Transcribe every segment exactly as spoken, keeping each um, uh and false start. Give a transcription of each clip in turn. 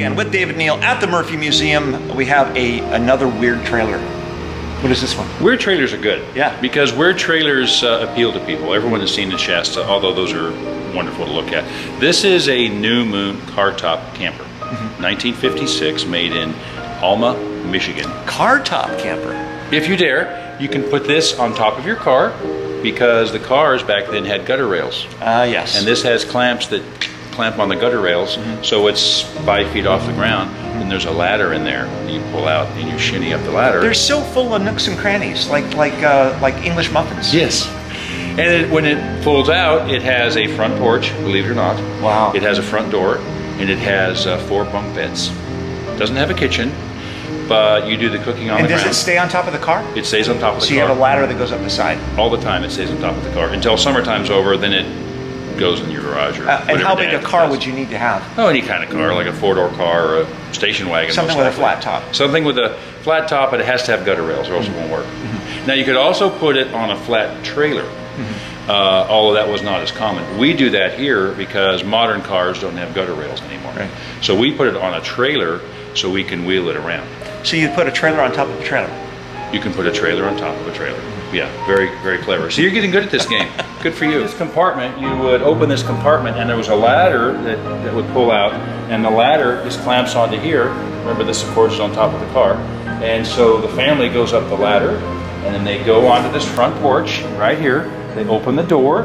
again with David Neil at the Murphy Museum. We have a another weird trailer. What is this one? Weird trailers are good. Yeah. Because weird trailers uh, appeal to people. Everyone has seen the Shasta, although those are wonderful to look at. This is a New Moon car top camper. Mm-hmm. nineteen fifty-six, made in Alma, Michigan. Car top camper. If you dare, you can put this on top of your car, because the cars back then had gutter rails. Ah, uh, yes. And this has clamps that clamp on the gutter rails, mm-hmm. so it's five feet off the ground, mm-hmm. and there's a ladder in there. You pull out and you shinny up the ladder. They're so full of nooks and crannies, like like uh, like English muffins. Yes. And it, when it folds out, it has a front porch, believe it or not. Wow. It has a front door, and it has uh, four bunk beds. Doesn't have a kitchen, but you do the cooking on and the ground. And does it stay on top of the car? It stays on top of the car. So you have a ladder that goes up the side? All the time it stays on top of the car. Until summertime's over, then it goes in your garage or uh, And how big a car would you need to have? Oh, any kind of car, like a four-door car or a station wagon. Something with a flat top. Something with a flat top, but it has to have gutter rails or else it won't work. Mm-hmm. Now, you could also put it on a flat trailer. Mm-hmm. uh, although that was not as common. We do that here because modern cars don't have gutter rails anymore. Right. So we put it on a trailer so we can wheel it around. So you put a trailer on top of a trailer? You can put a trailer on top of a trailer. Yeah, very, very clever. So you're getting good at this game. Good for you. This compartment, you would open this compartment and there was a ladder that, that would pull out, and the ladder just clamps onto here. Remember, this of course is on top of the car. And so the family goes up the ladder, and then they go onto this front porch right here. They open the door,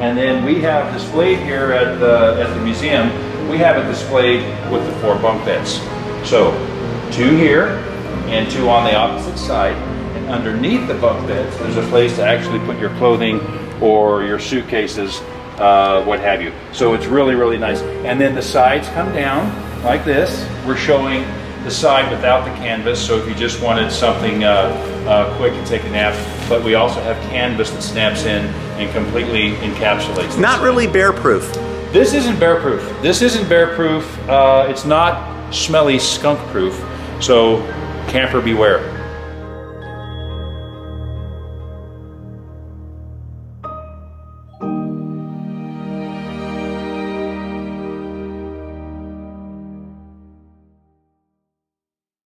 and then we have displayed here at the, at the museum, we have it displayed with the four bunk beds. So two here and two on the opposite side, and underneath the bunk beds there's a place to actually put your clothing or your suitcases, uh, what have you. So it's really, really nice. And then the sides come down like this. We're showing the side without the canvas, so if you just wanted something uh, uh, quick and take a nap, but we also have canvas that snaps in and completely encapsulates. Not really bear proof. This isn't bear proof. This isn't bear proof. Uh, it's not smelly skunk proof. So camper beware.